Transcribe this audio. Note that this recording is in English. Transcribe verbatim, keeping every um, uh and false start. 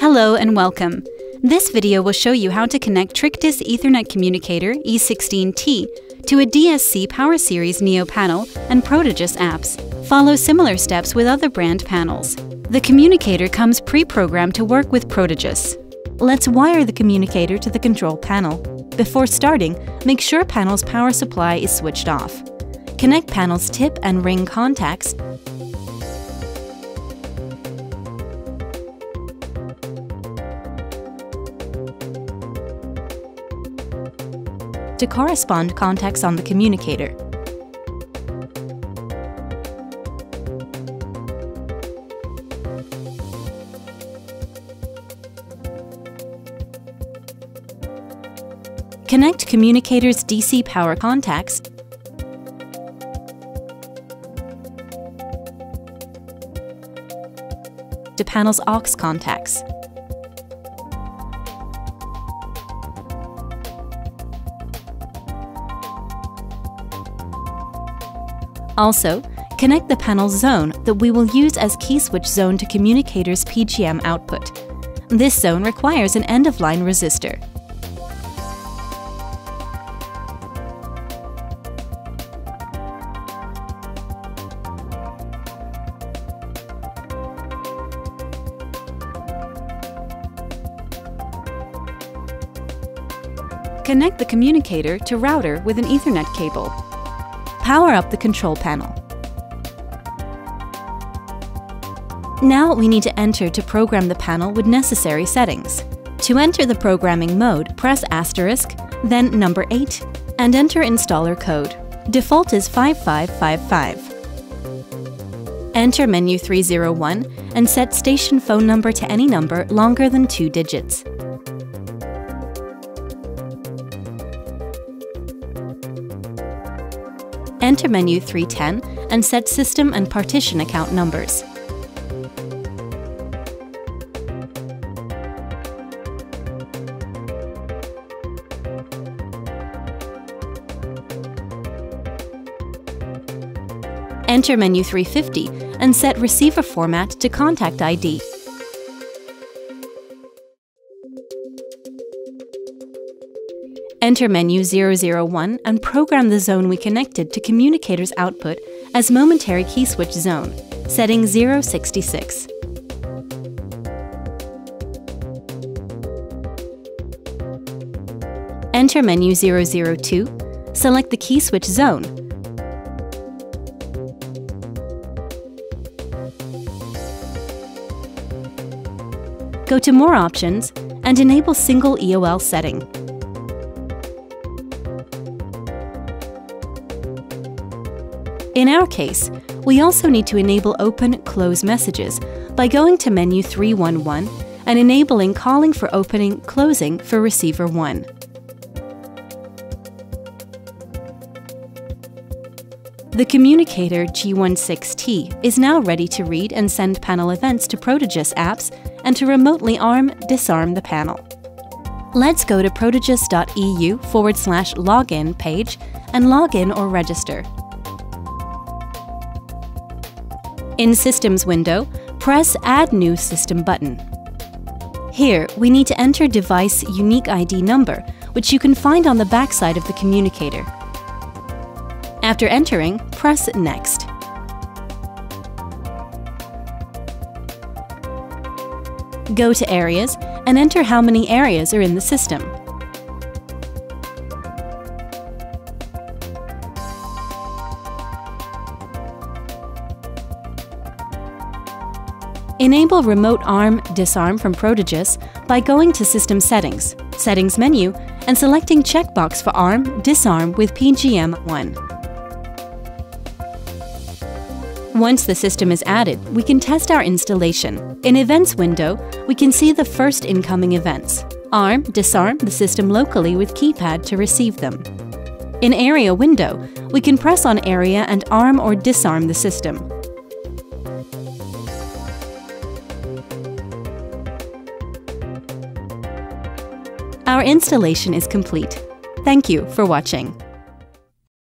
Hello and welcome. This video will show you how to connect TRIKDIS Ethernet communicator E sixteen T to a D S C Power Series Neo panel and Protegus apps. Follow similar steps with other brand panels. The communicator comes pre-programmed to work with Protegus. Let's wire the communicator to the control panel. Before starting, make sure panel's power supply is switched off. Connect panel's tip and ring contacts. To correspond contacts on the communicator. Connect communicator's D C power contacts. To panel's aux contacts. Also, connect the panel's zone that we will use as key switch zone to communicator's P G M output. This zone requires an end-of-line resistor. Connect the communicator to router with an Ethernet cable. Power up the control panel. Now we need to enter to program the panel with necessary settings. To enter the programming mode, press asterisk, then number eight, and enter installer code. Default is five five five five. Enter menu three zero one and set station phone number to any number longer than two digits. Enter menu three ten and set system and partition account numbers. Enter menu three fifty and set receiver format to contact I D. Enter menu zero zero one and program the zone we connected to communicator's output as momentary key switch zone, setting zero sixty-six. Enter menu zero zero two, select the key switch zone. Go to More Options and enable Single E O L setting. In our case, we also need to enable open/close messages by going to menu three one one and enabling calling for opening, closing for receiver one. The communicator G sixteen T is now ready to read and send panel events to Protegus apps and to remotely arm, disarm the panel. Let's go to protegus.eu forward slash login page and log in or register. In Systems window, press Add New System button. Here, we need to enter device unique I D number, which you can find on the backside of the communicator. After entering, press Next. Go to Areas and enter how many areas are in the system. Enable Remote Arm Disarm from Protegus by going to System Settings, Settings menu, and selecting checkbox for Arm Disarm with P G M one. Once the system is added, we can test our installation. In Events window, we can see the first incoming events. Arm disarm the system locally with keypad to receive them. In Area window, we can press on Area and arm or disarm the system. Our installation is complete. Thank you for watching.